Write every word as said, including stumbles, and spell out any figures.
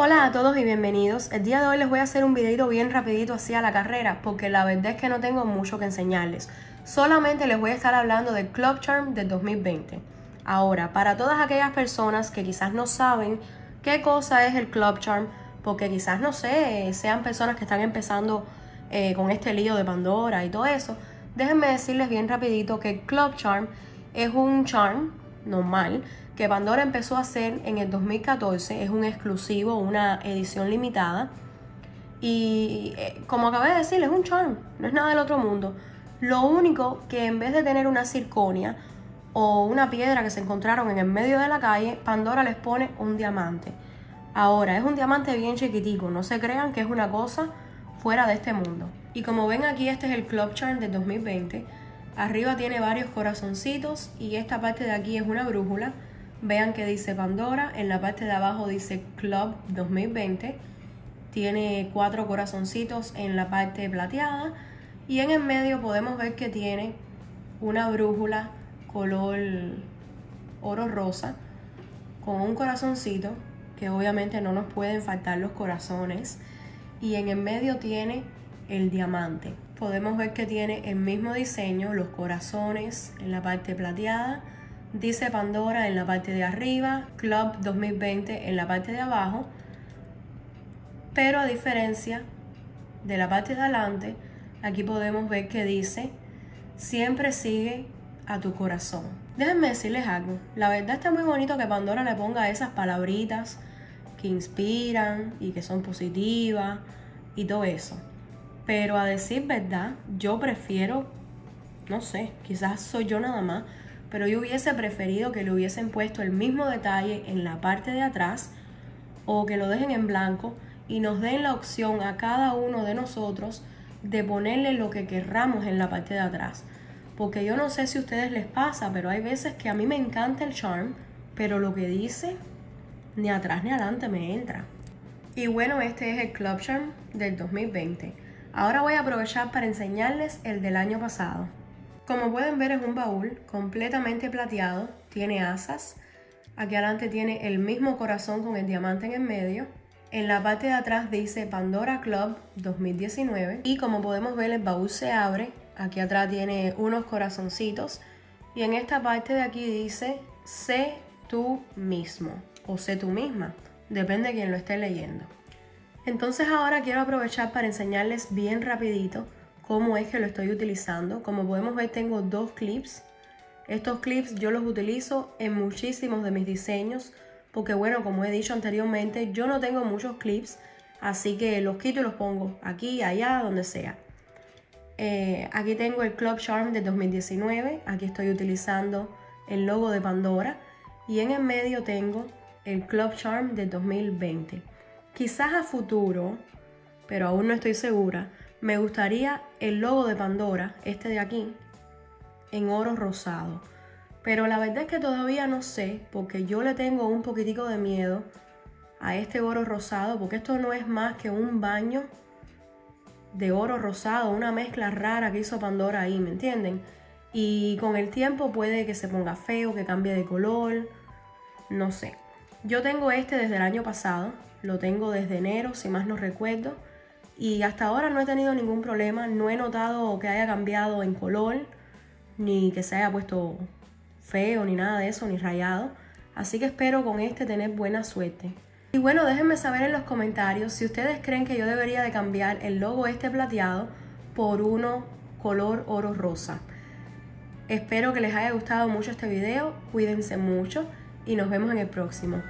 Hola a todos y bienvenidos. El día de hoy les voy a hacer un videito bien rapidito así a la carrera, porque la verdad es que no tengo mucho que enseñarles. Solamente les voy a estar hablando del Clock Charm del dos mil veinte. Ahora, para todas aquellas personas que quizás no saben qué cosa es el Clock Charm, porque quizás, no sé, sean personas que están empezando eh, con este lío de Pandora y todo eso, déjenme decirles bien rapidito que el Clock Charm es un charm normal que Pandora empezó a hacer en el dos mil catorce. Es un exclusivo, una edición limitada, y eh, como acabé de decir, es un charm, no es nada del otro mundo. Lo único que, en vez de tener una zirconia o una piedra que se encontraron en el medio de la calle, Pandora les pone un diamante. Ahora, es un diamante bien chiquitico, no se crean que es una cosa fuera de este mundo. Y como ven aquí, este es el Clock Charm del dos mil veinte. Arriba tiene varios corazoncitos y esta parte de aquí es una brújula. Vean que dice Pandora, en la parte de abajo dice Club dos mil veinte. Tiene cuatro corazoncitos en la parte plateada y en el medio podemos ver que tiene una brújula color oro rosa con un corazoncito, que obviamente no nos pueden faltar los corazones, y en el medio tiene el diamante. Podemos ver que tiene el mismo diseño, los corazones en la parte plateada, dice Pandora en la parte de arriba, Club dos mil veinte en la parte de abajo, pero a diferencia de la parte de adelante, aquí podemos ver que dice siempre sigue a tu corazón. Déjenme decirles algo, la verdad está muy bonito que Pandora le ponga esas palabritas que inspiran y que son positivas y todo eso. Pero a decir verdad, yo prefiero, no sé, quizás soy yo nada más, pero yo hubiese preferido que le hubiesen puesto el mismo detalle en la parte de atrás, o que lo dejen en blanco y nos den la opción a cada uno de nosotros de ponerle lo que querramos en la parte de atrás. Porque yo no sé si a ustedes les pasa, pero hay veces que a mí me encanta el charm, pero lo que dice ni atrás ni adelante me entra. Y bueno, este es el Clock Charm del dos mil veinte. Ahora voy a aprovechar para enseñarles el del año pasado. Como pueden ver, es un baúl completamente plateado, tiene asas. Aquí adelante tiene el mismo corazón con el diamante en el medio. En la parte de atrás dice Pandora Club dos mil diecinueve. Y como podemos ver, el baúl se abre. Aquí atrás tiene unos corazoncitos. Y en esta parte de aquí dice sé tú mismo o sé tú misma. Depende de quien lo esté leyendo. Entonces ahora quiero aprovechar para enseñarles bien rapidito cómo es que lo estoy utilizando. Como podemos ver, tengo dos clips. Estos clips yo los utilizo en muchísimos de mis diseños, porque bueno, como he dicho anteriormente, yo no tengo muchos clips, así que los quito y los pongo aquí, allá, donde sea. Eh, aquí tengo el Clock Charm de dos mil diecinueve, aquí estoy utilizando el logo de Pandora, y en el medio tengo el Clock Charm de dos mil veinte. Quizás a futuro, pero aún no estoy segura, me gustaría el logo de Pandora, este de aquí, en oro rosado. Pero la verdad es que todavía no sé, porque yo le tengo un poquitico de miedo a este oro rosado, porque esto no es más que un baño de oro rosado, una mezcla rara que hizo Pandora ahí, ¿me entienden? Y con el tiempo puede que se ponga feo, que cambie de color, no sé. Yo tengo este desde el año pasado, lo tengo desde enero, si más no recuerdo, y hasta ahora no he tenido ningún problema, no he notado que haya cambiado en color, ni que se haya puesto feo, ni nada de eso, ni rayado, así que espero con este tener buena suerte. Y bueno, déjenme saber en los comentarios si ustedes creen que yo debería de cambiar el logo este plateado por uno color oro rosa. Espero que les haya gustado mucho este video, cuídense mucho. Y nos vemos en el próximo.